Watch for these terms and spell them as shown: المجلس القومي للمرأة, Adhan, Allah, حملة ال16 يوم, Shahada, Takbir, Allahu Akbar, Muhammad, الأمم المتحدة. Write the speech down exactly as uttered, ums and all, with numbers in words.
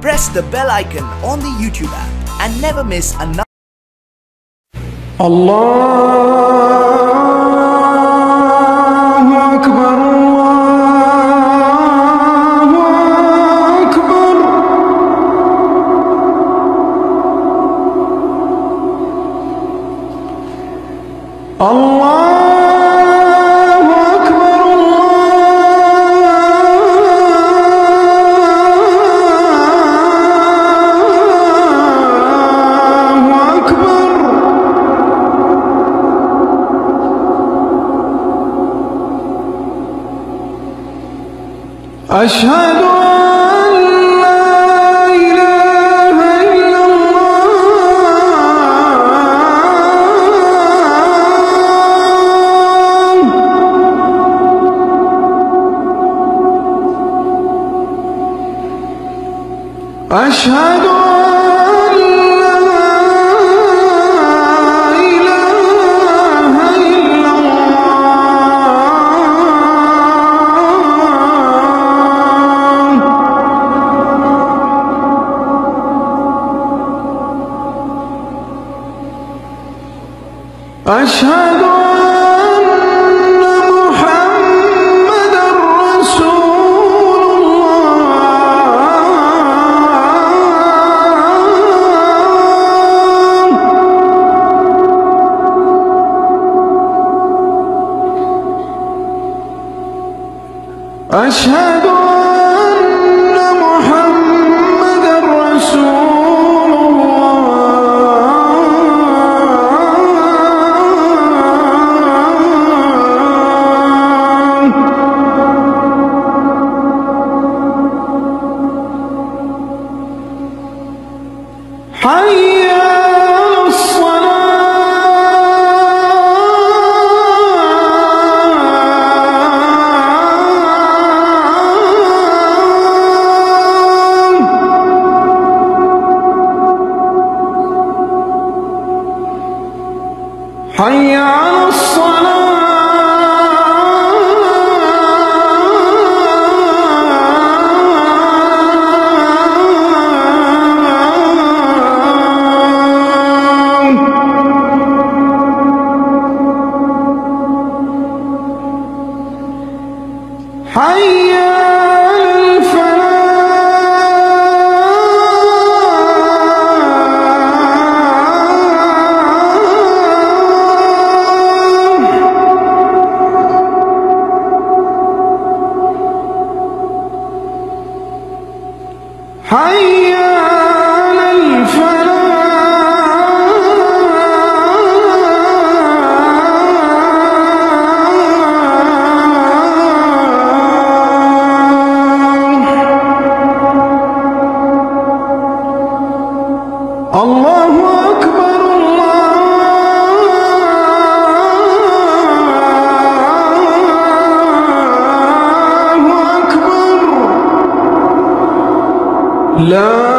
press the bell icon on the YouTube app and never miss another. Allahu Akbar, Allahu Akbar. Allah أشهد أن لا إله إلا الله أشهد أن لا إله إلا الله أشهد أن محمدًا رسول الله أشهد أن محمدًا رسول حي على الصلاة حي على الصلاة. حي على الفلاح حي على الفلاح. الله أكبر الله أكبر لا